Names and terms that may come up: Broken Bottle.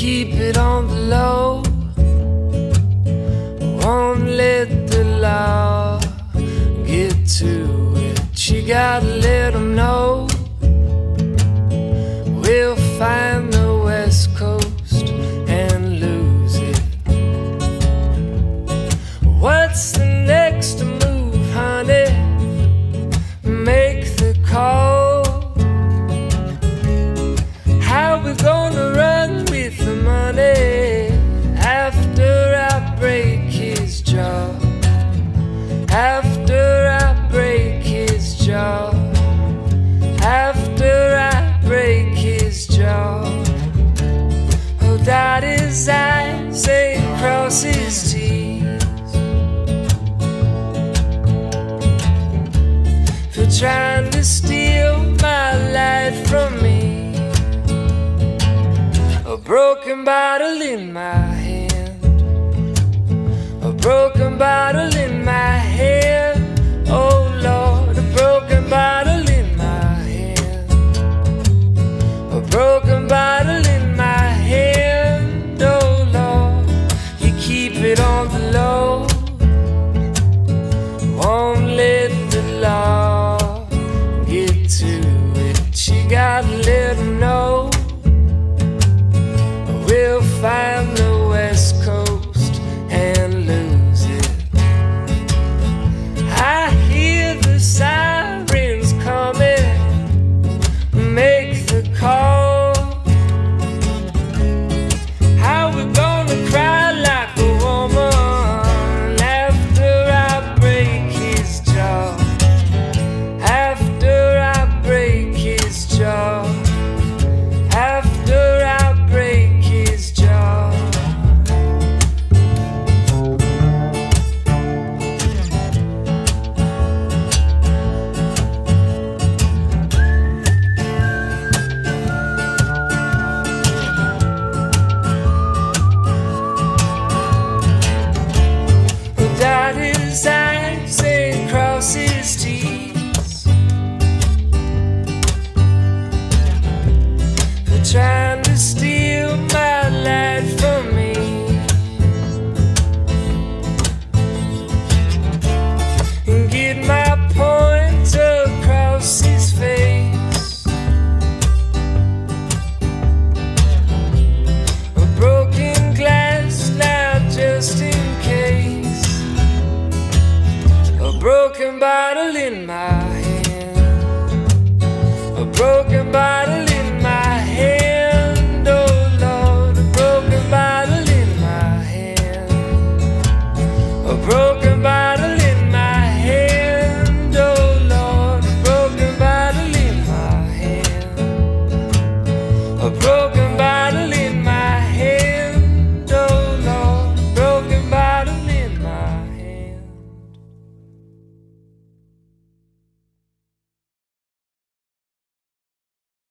keep it on the low. Won't let the law get to it. You gotta let them know. We'll find the West Coast and lose it. What's the next move, honey? Make the call. We're gonna run with the money after I break his jaw. After I break his jaw. After I break his jaw. He'll dot his I's and cross his T's. If you're trying to steal my life from me, a broken bottle in my hand, a broken bottle in my hand, oh Lord, a broken bottle in my hand, a broken bottle in my hand, oh Lord, you keep it on the low, won't let the law get to it, you gotta let them know. We'll find the West Coast and lose it. I hear the sirens coming, make the call. How we gonna cry like a woman after I break his jaw? After I break his jaw. After I break trying to steal my life from me. And get my point across his face. A broken glass now just in case. A broken bottle in my hand. A broken bottle in my hand. Broken bottle.